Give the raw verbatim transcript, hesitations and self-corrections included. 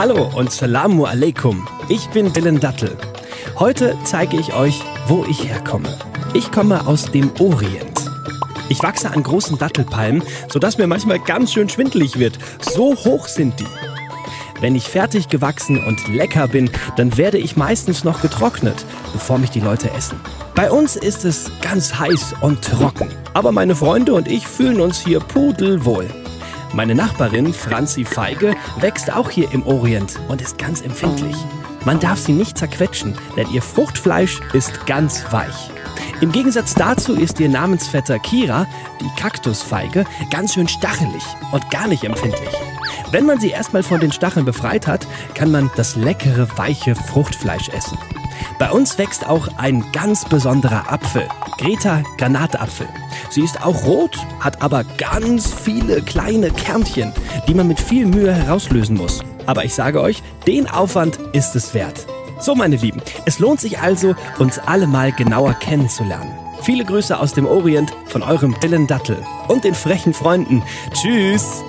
Hallo und Salamu Alaikum. Ich bin Dylan Dattel. Heute zeige ich euch, wo ich herkomme. Ich komme aus dem Orient. Ich wachse an großen Dattelpalmen, sodass mir manchmal ganz schön schwindelig wird. So hoch sind die. Wenn ich fertig gewachsen und lecker bin, dann werde ich meistens noch getrocknet, bevor mich die Leute essen. Bei uns ist es ganz heiß und trocken. Aber meine Freunde und ich fühlen uns hier pudelwohl. Meine Nachbarin Franzi Feige wächst auch hier im Orient und ist ganz empfindlich. Man darf sie nicht zerquetschen, denn ihr Fruchtfleisch ist ganz weich. Im Gegensatz dazu ist ihr Namensvetter Kira, die Kaktusfeige, ganz schön stachelig und gar nicht empfindlich. Wenn man sie erstmal von den Stacheln befreit hat, kann man das leckere, weiche Fruchtfleisch essen. Bei uns wächst auch ein ganz besonderer Apfel, Greta Granatapfel. Sie ist auch rot, hat aber ganz viele kleine Kernchen, die man mit viel Mühe herauslösen muss. Aber ich sage euch, den Aufwand ist es wert. So, meine Lieben, es lohnt sich also, uns alle mal genauer kennenzulernen. Viele Grüße aus dem Orient von eurem Dylan Dattel und den frechen Freunden. Tschüss!